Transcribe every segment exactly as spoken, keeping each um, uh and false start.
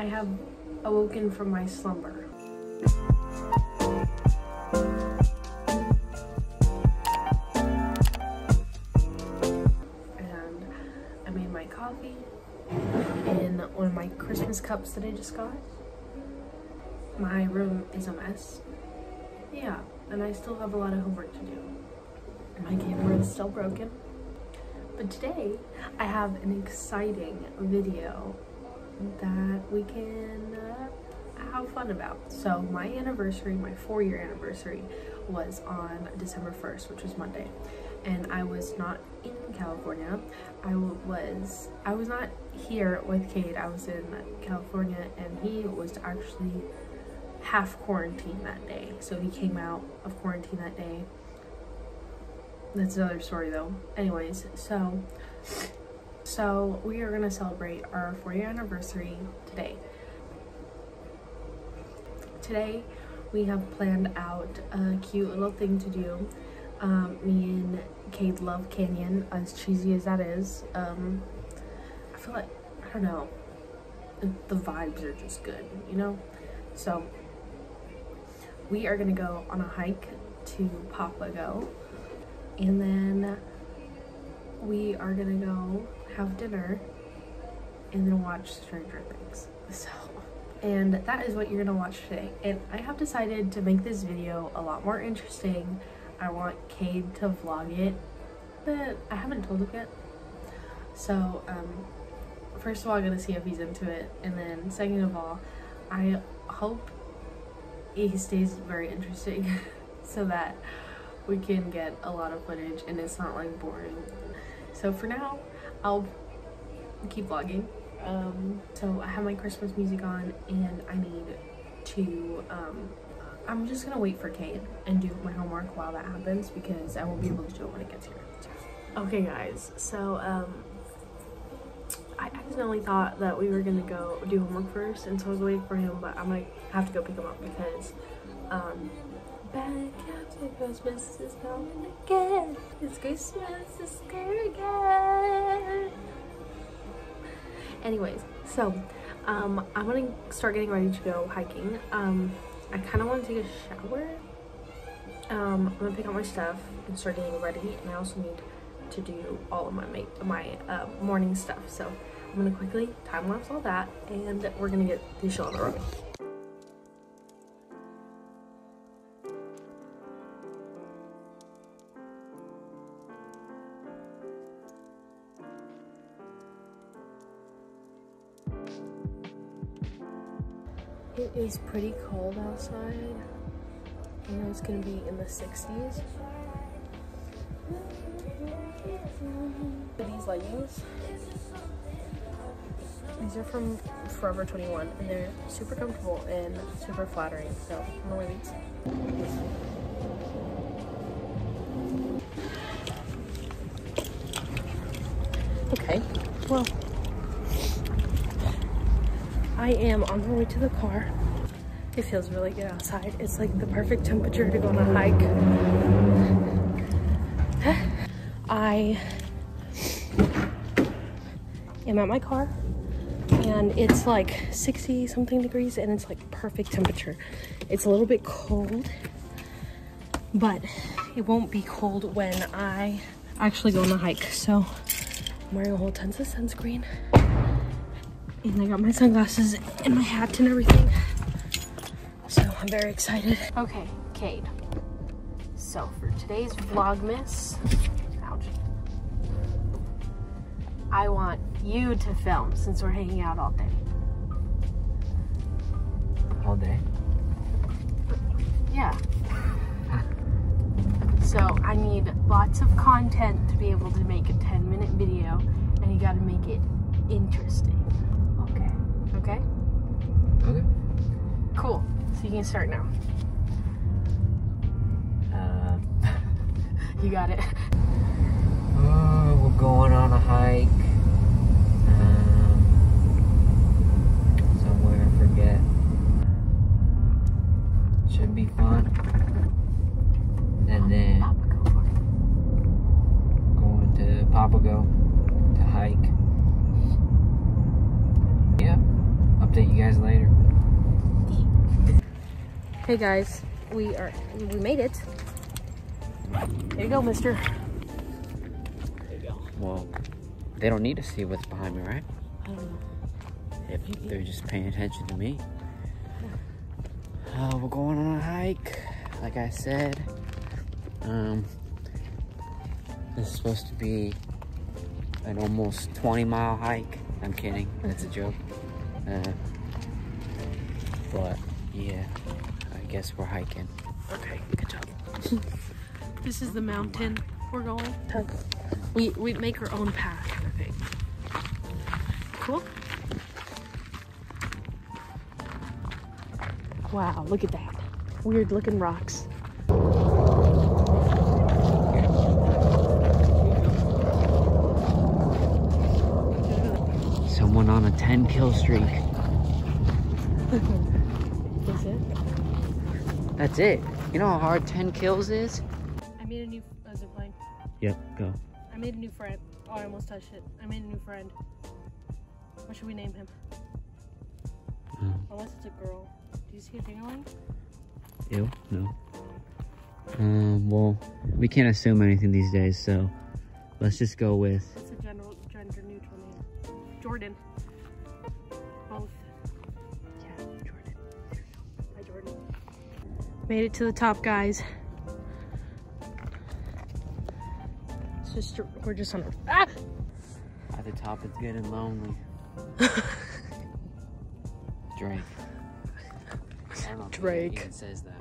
I have awoken from my slumber. And I made my coffee in one of my Christmas cups that I just got. My room is a mess. Yeah, and I still have a lot of homework to do. My camera is still broken. But today, I have an exciting video that we can uh, have fun about. So my anniversary, my four year anniversary, was on December first, which was Monday. And I was not in California. I was, I was not here with Cade. I was in California and he was actually half quarantined that day. So he came out of quarantine that day. That's another story though. Anyways, so so we are gonna celebrate our four-year anniversary today. Today we have planned out a cute little thing to do. Um, me and Cade love Canyon, as cheesy as that is. Um, I feel like, I don't know, the vibes are just good, you know? So we are gonna go on a hike to Papago. And then we are gonna go have dinner and then watch Stranger Things. So, and that is what you're gonna watch today. And I have decided to make this video a lot more interesting. I want Cade to vlog it, but I haven't told him yet. So, um, first of all, I'm gonna see if he's into it. And then second of all, I hope he stays very interesting so that we can get a lot of footage and it's not like boring. So for now, I'll keep vlogging. Um, so I have my Christmas music on and I need to, um, I'm just gonna wait for Cade and do my homework while that happens because I won't be able to do it when it gets here. Okay guys, so um, I accidentally thought that we were gonna go do homework first, and so I was waiting for him, but I'm gonna have to go pick him up because um, back after Christmas is coming again. It's Christmas is coming again. Anyways, so um, I'm gonna start getting ready to go hiking. Um, I kind of want to take a shower. Um, I'm gonna pick up my stuff and start getting ready. And I also need to do all of my make my uh, morning stuff. So I'm gonna quickly time lapse all that, and we're gonna get the show on the road. It is pretty cold outside, and it's going to be in the sixties. These leggings, these are from Forever twenty-one, and they're super comfortable and super flattering, so I'm going to wear these. Okay, well, I am on my way to the car. It feels really good outside. It's like the perfect temperature to go on a hike. I am at my car and it's like sixty something degrees and it's like perfect temperature. It's a little bit cold, but it won't be cold when I actually go on the hike. So I'm wearing a whole ton of sunscreen. And I got my sunglasses and my hat and everything. So I'm very excited. Okay, Cade. So for today's Vlogmas, ouch, I want you to film since we're hanging out all day. All day? Yeah. So I need lots of content to be able to make a ten minute video, and you gotta make it interesting. Okay? Okay. Cool. So you can start now. Uh, you got it. Oh, we're going on a hike. Um, somewhere I forget. Should be fun. And then going to Papago to hike. update you guys later. Hey guys, we are we made it. There you go, mister. There you go. Well, they don't need to see what's behind me, right? I don't know. If they're just paying attention to me. Uh, we're going on a hike, like I said. Um, this is supposed to be an almost twenty mile hike. I'm kidding, that's a joke. Uh, but yeah, I guess we're hiking. Okay, good job. This is the mountain we're going. We we make our own path, I think. Cool. Wow, look at that. Weird looking rocks. Someone on a ten kill streak. That's it? That's it. You know how hard ten kills is? I made a new uh, zip line. Yep, go. I made a new friend. Oh, I almost touched it. I made a new friend. What should we name him? Mm. Unless it's a girl. Do you see a ding-a-ling? Ew, no. Um, well, we can't assume anything these days, so let's just go with... It's a general, gender-neutral name. Jordan. Both. Yeah, Jordan. Hi, Jordan. Made it to the top, guys. It's just, we're just on... Ah! At the top, it's good and lonely. Drake. Drake. Says that,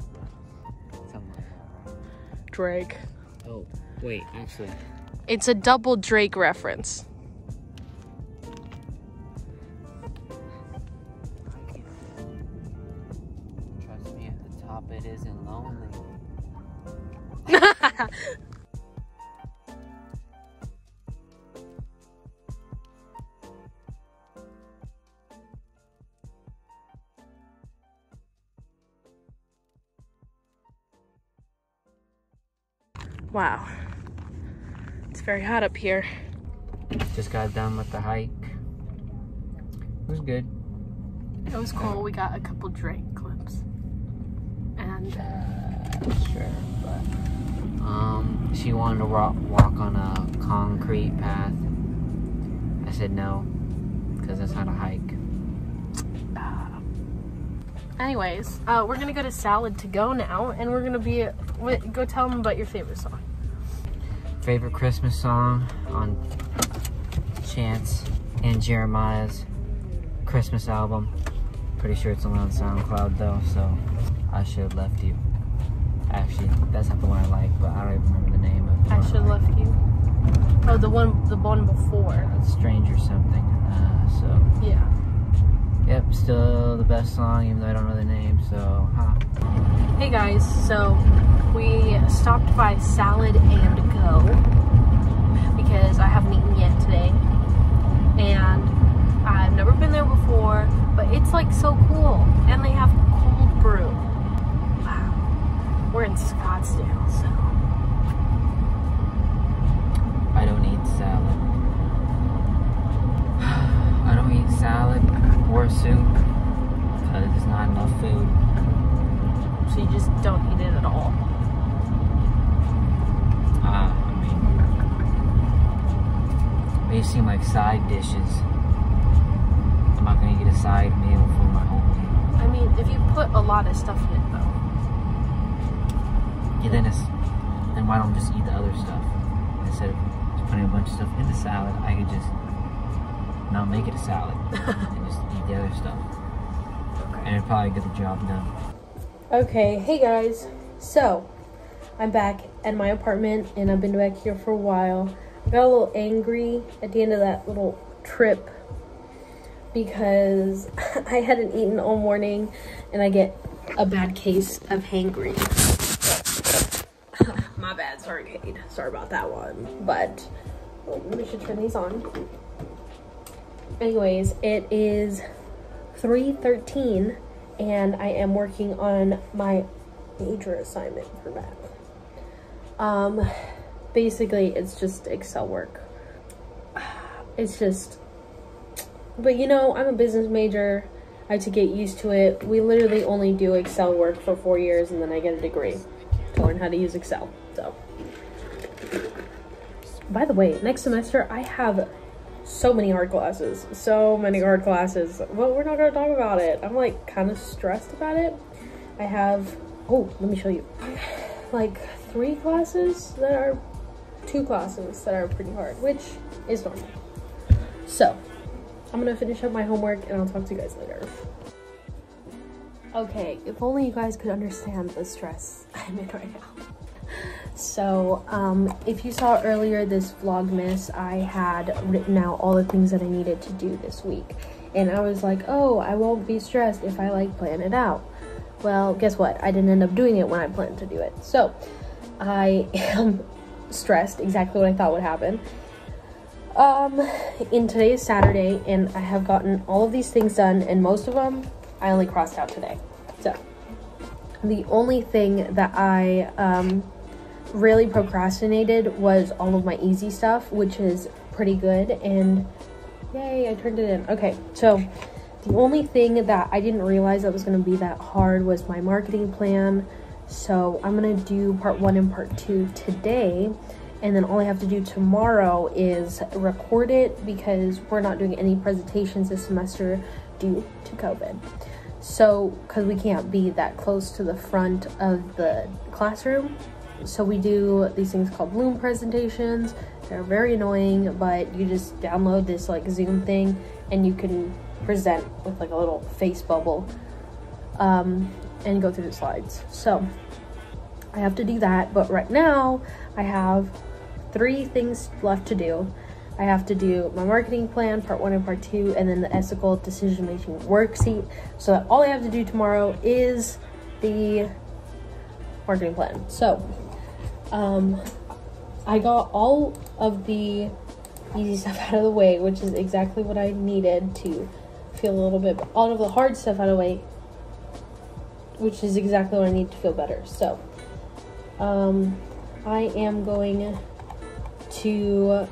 something like that, right? Drake. Oh, wait, actually. It's a double Drake reference. Trust me, at the top it isn't lonely. Wow, it's very hot up here. Just got done with the hike. It was good. It was cool. We got a couple Drake clips. And uh, sure, but um, she wanted to walk walk on a concrete path. I said no, because that's not a hike. Uh, anyways, uh, we're gonna go to Salad to Go now, and we're gonna be. Wait, go tell them about your favorite song. Favorite Christmas song on Chance and Jeremiah's Christmas album. Pretty sure it's only on SoundCloud though, so I Should Have Left You. Actually, that's not the one I like, but I don't even remember the name of it. I Should Have Left You. Oh, the one, the one before. Yeah, it's Stranger something. Uh, so yeah. Yep, still the best song, even though I don't know the name. So, huh. Hey guys, so. We stopped by Salad and Go because I haven't eaten yet today, and I've never been there before, but it's like so cool, and they have cold brew. Wow. We're in Scottsdale, so. I don't eat salad. I don't eat salad or soup because there's not enough food. So you just don't eat it at all. Uh, I mean, they seem like side dishes. I'm not gonna get a side meal for my whole meal. I mean, if you put a lot of stuff in it, though. Yeah, then it's, then why don't I just eat the other stuff? Instead of putting a bunch of stuff in the salad, I could just not make it a salad and just eat the other stuff. Okay. And it'd probably get the job done. Okay, hey guys. So, I'm back at my apartment, and I've been back here for a while. I got a little angry at the end of that little trip because I hadn't eaten all morning, and I get a bad case of hangry. My bad, sorry, Kate. Sorry about that one, but well, we should turn these on. Anyways, it is three thirteen, and I am working on my major assignment for math. Um, basically, it's just Excel work. It's just, but you know, I'm a business major. I had to get used to it. We literally only do Excel work for four years and then I get a degree to learn how to use Excel. So, by the way, next semester I have so many hard classes, so many hard classes. Well, we're not gonna talk about it. I'm like kind of stressed about it. I have, oh, let me show you. Like three classes that are, two classes that are pretty hard, which is normal. So, I'm gonna finish up my homework and I'll talk to you guys later. Okay, if only you guys could understand the stress I'm in right now. So, um, if you saw earlier this Vlogmas, I had written out all the things that I needed to do this week. And I was like, oh, I won't be stressed if I like plan it out. Well, guess what? I didn't end up doing it when I planned to do it. So, I am stressed, exactly what I thought would happen. Um, and today is Saturday, and I have gotten all of these things done, and most of them I only crossed out today. So, the only thing that I, um... really procrastinated was all of my easy stuff, which is pretty good, and yay, I turned it in. Okay, so the only thing that I didn't realize that was going to be that hard was my marketing plan. So I'm going to do part one and part two today, and then all I have to do tomorrow is record it because we're not doing any presentations this semester due to COVID. So, because we can't be that close to the front of the classroom. So we do these things called Loom presentations. They're very annoying, but you just download this like Zoom thing and you can present with like a little face bubble um, and go through the slides. So I have to do that, but right now I have three things left to do. I have to do my marketing plan, part one and part two, and then the ethical decision-making worksheet. So that all I have to do tomorrow is the marketing plan. So, Um, I got all of the easy stuff out of the way, which is exactly what I needed to feel a little bit, but all of the hard stuff out of the way, which is exactly what I need to feel better. So, um, I am going to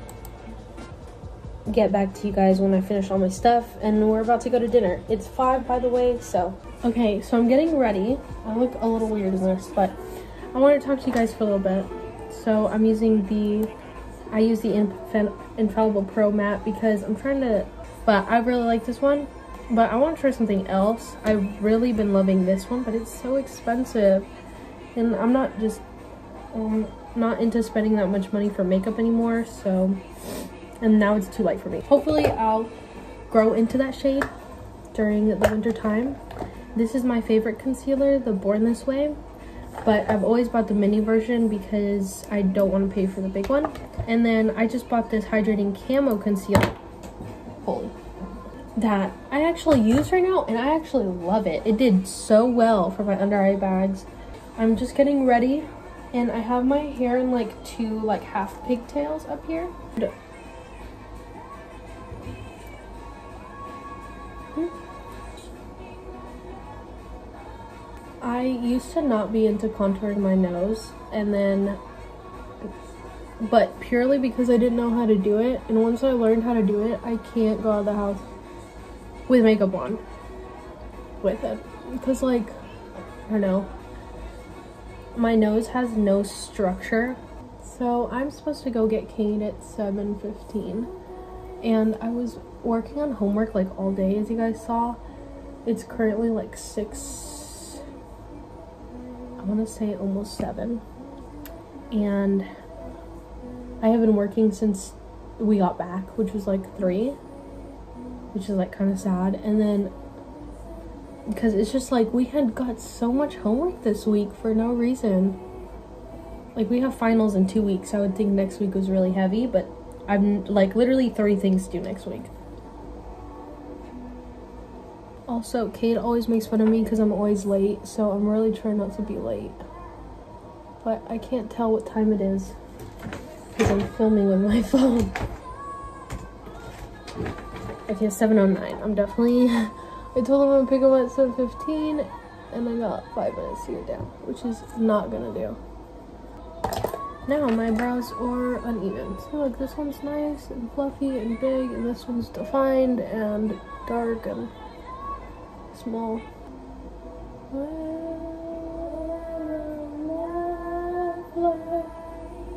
get back to you guys when I finish all my stuff, and we're about to go to dinner. It's five, by the way, so. Okay, so I'm getting ready. I look a little weird in this, but I want to talk to you guys for a little bit. So I'm using the, I use the Infa Infallible Pro Matte because I'm trying to, but I really like this one, but I want to try something else. I've really been loving this one, but it's so expensive. And I'm not just, um, not into spending that much money for makeup anymore. So, and now it's too light for me. Hopefully I'll grow into that shade during the winter time. This is my favorite concealer, the Born This Way. But I've always bought the mini version because I don't want to pay for the big one. And then I just bought this Hydrating Camo Concealer. Holy. That I actually use right now, and I actually love it. It did so well for my under eye bags. I'm just getting ready, and I have my hair in like two like half pigtails up here. Hmm. I used to not be into contouring my nose, and then, but purely because I didn't know how to do it, and once I learned how to do it, I can't go out of the house with makeup on, with it, because like, I don't know, my nose has no structure. So I'm supposed to go get Kate at seven fifteen, and I was working on homework like all day, as you guys saw. It's currently like six. I want to say almost seven, and I have been working since we got back, which was like three, which is like kind of sad. And then because it's just like we had got so much homework this week for no reason. Like we have finals in two weeks. I would think next week was really heavy, but I'm like literally three things to do next week. Also, Cade always makes fun of me because I'm always late, so I'm really trying not to be late. But I can't tell what time it is because I'm filming with my phone. Okay, seven oh nine. I'm definitely... I told him I'd pick him up at seven fifteen, and I got five minutes to get down, which is not gonna do. Now, my brows are uneven. So, like, this one's nice and fluffy and big, and this one's defined and dark and... small.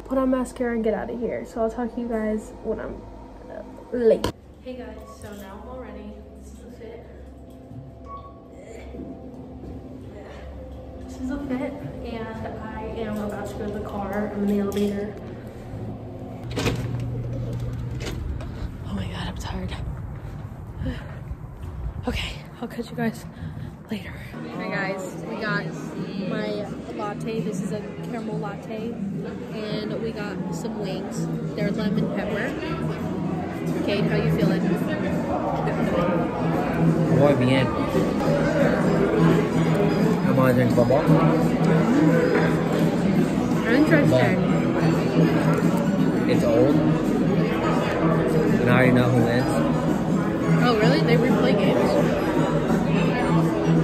Put on mascara and get out of here. So I'll talk to you guys when I'm uh, late. Hey guys, so now I'm all ready. This is the fit. This is the fit, and I am about to go to the car. I'm in the elevator. Oh my god, I'm tired. Okay, I'll catch you guys later. Hey guys, we got my latte. This is a caramel latte, and we got some wings. They're lemon pepper. Kate, how you feeling? Muy bien. I'm gonna drink bubble. Interesting. It's old, and I already know who wins. Oh really? They replay games.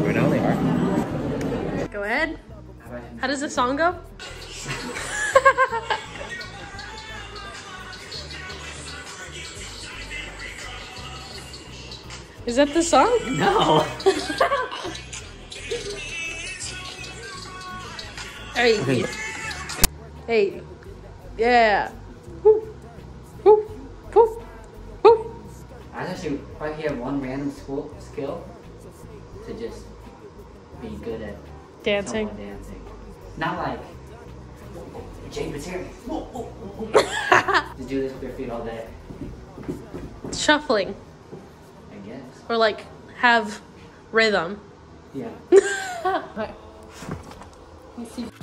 Right now they are. Go ahead. How does the song go? Is that the song? No. Hey. Okay. Hey. Yeah. Woo. Woo. Woo. Woo. I actually probably have one random school skill to just be good at dancing. dancing. Not like Jade Material. Just do this with your feet all day. Shuffling. Or like have rhythm. Yeah. All right. Let's see.